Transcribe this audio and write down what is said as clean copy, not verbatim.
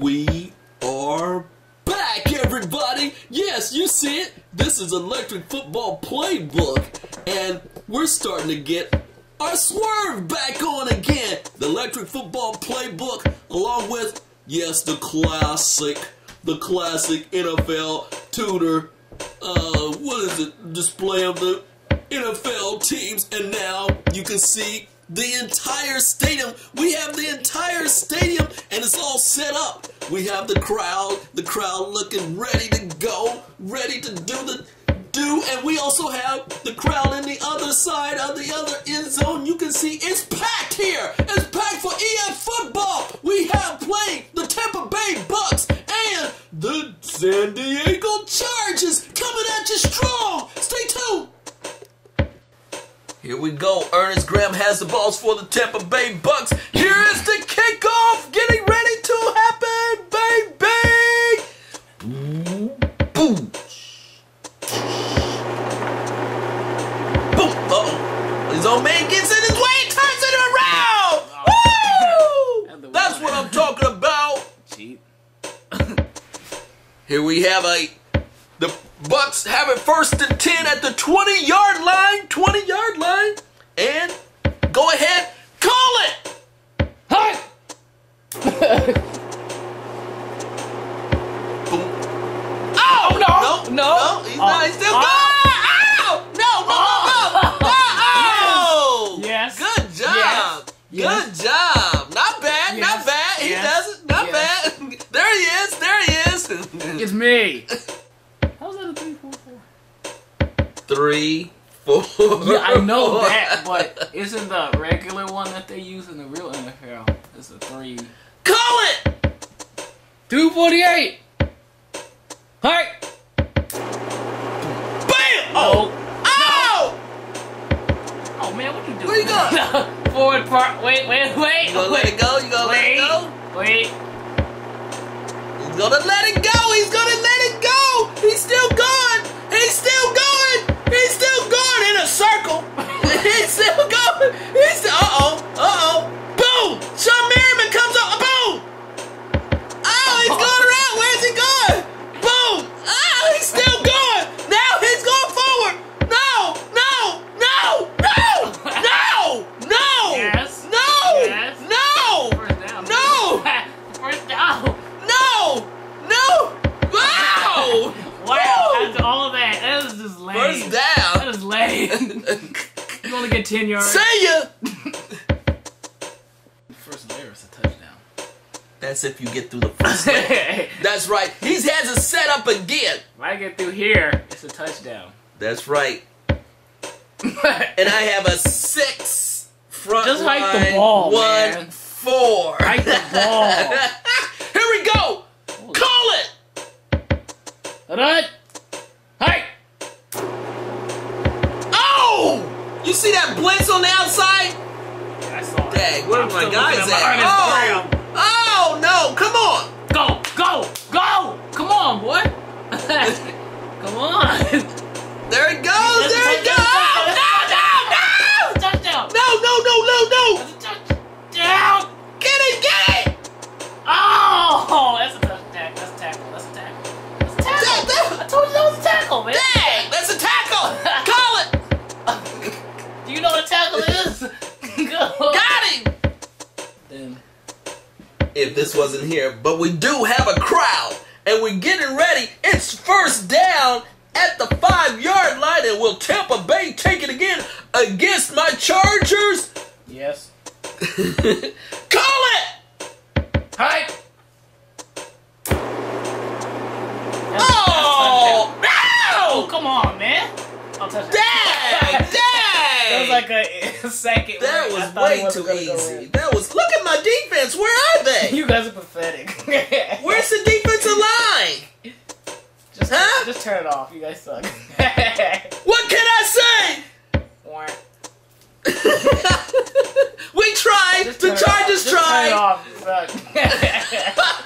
We are back, everybody! Yes, you see it! This is Electric Football Playbook, and we're starting to get our swerve back on again! The Electric Football Playbook, along with, yes, the classic NFL tutor, display of the NFL teams, and now you can see the entire stadium. We have the entire stadium, and it's all set up. We have the crowd looking ready to go, ready to do, and we also have the crowd on the other side of the other end zone. You can see it's packed here. It's packed for EF football. We have playing the Tampa Bay Bucks and the San Diego Chargers coming at you strong. Stay tuned. Here we go. Ernest Graham has the balls for the Tampa Bay Bucks. Here is the kickoff, getting ready to happen, baby. Boom. Boom. Uh-oh. His old man gets in his way, turns it around. Woo! That's what I'm talking about. Cheap. Here we have the Bucks have it 1st and 10 at the 20-yard line. 20-yard line. And go ahead. Call it. Hi. Boom. Oh, no. No. He's not. He's still going. Oh. No. Oh. Yes. Good job. Yes. Good job. Not bad. Yes. Not bad. He does it. Not bad. There he is. It's me. 3, 4. Yeah, I know that, but isn't the regular one that they use in the real NFL? It's a 3. Call it. 248. Hi. Bam! Oh. Ow! No. Oh man, what you doing? Where you going? Forward part. Wait. You gonna let it go? You gonna let it go? Wait. He's gonna let it go! He's gonna let it go! He's still going! He's still going! He's still going in a circle! He's still going! He's still, boom! Sean Merriman comes up! Boom! Oh, he's going around! Where's he going? Boom! Oh, he's still going! Now he's going forward! No! Yes. No! Yes. No! First down. No! First down! Wow, after all of that, that was just lame. First down. That was lame. You only get 10 yards. See ya! First layer is a touchdown. That's if you get through the first layer. That's right. He has it set up again. If I get through here, it's a touchdown. That's right. And I have a 6 front just line. Just hike the ball, 1-4. Hike the ball. Here we go. Holy call it. Alright! Hey! Oh! You see that blitz on the outside? Yeah, I saw it. Dang, where my guys at? Oh! Oh, no! Come on! Go! Go! Go! Come on, boy! Come on! There it goes! There it goes! Oh, no! Touchdown! No! That's a touchdown! Get it! Oh! That's a touchdown. That's a tackle. I told you that was a tackle, man. Dang, that's a tackle. Call it. Do you know what a tackle is? Got him. Damn. If this wasn't here, but we do have a crowd, and we're getting ready. It's 1st down at the 5-yard line, and will Tampa Bay take it again against my Chargers? Yes. Call it. Hi. Oh, come on, man. I'll touch that. Dang! That was like a second. That was way too easy. That was. Look at my defense. Where are they? You guys are pathetic. Where's the defensive line? Just turn it off. You guys suck. What can I say? We tried. The Chargers tried. Turn it off. You suck.